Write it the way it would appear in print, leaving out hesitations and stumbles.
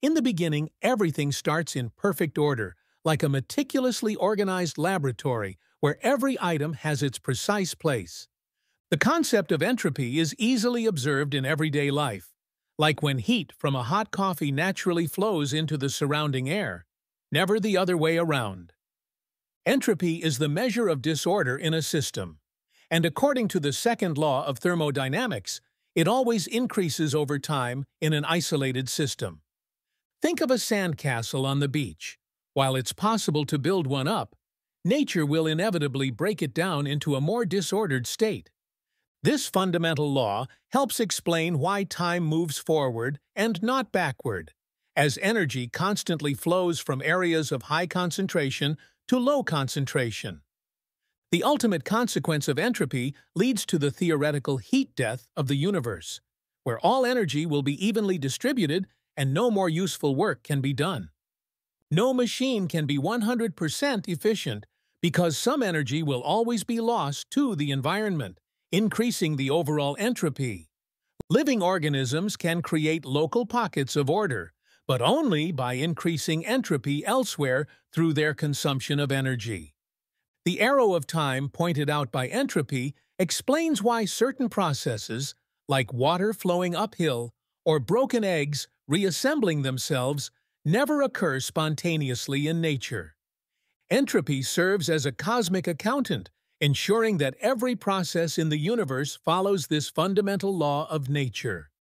In the beginning, everything starts in perfect order, like a meticulously organized laboratory where every item has its precise place. The concept of entropy is easily observed in everyday life, like when heat from a hot coffee naturally flows into the surrounding air, never the other way around. Entropy is the measure of disorder in a system, and according to the second law of thermodynamics, it always increases over time in an isolated system. Think of a sandcastle on the beach. While it's possible to build one up, nature will inevitably break it down into a more disordered state. This fundamental law helps explain why time moves forward and not backward, as energy constantly flows from areas of high concentration to low concentration. The ultimate consequence of entropy leads to the theoretical heat death of the universe, where all energy will be evenly distributed and no more useful work can be done. No machine can be 100% efficient because some energy will always be lost to the environment, increasing the overall entropy. Living organisms can create local pockets of order, but only by increasing entropy elsewhere through their consumption of energy. The arrow of time pointed out by entropy explains why certain processes, like water flowing uphill or broken eggs reassembling themselves, never occur spontaneously in nature. Entropy serves as a cosmic accountant, ensuring that every process in the universe follows this fundamental law of nature.